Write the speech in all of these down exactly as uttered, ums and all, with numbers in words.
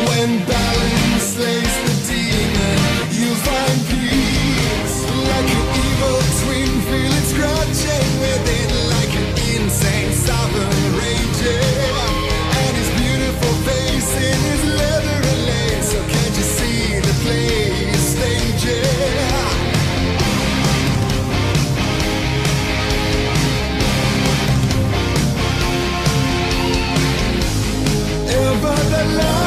When balance slays the demon, you find peace. Like an evil twin, feel it scratching within, like an insane sovereign raging. And his beautiful face in his leather lace, so can't you see the play he's staging? Ever the light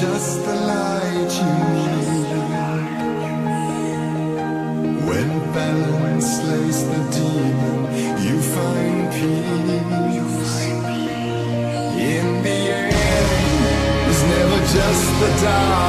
just the light you need. When balance slays the demon, you find peace. In the end, it's never just the dark.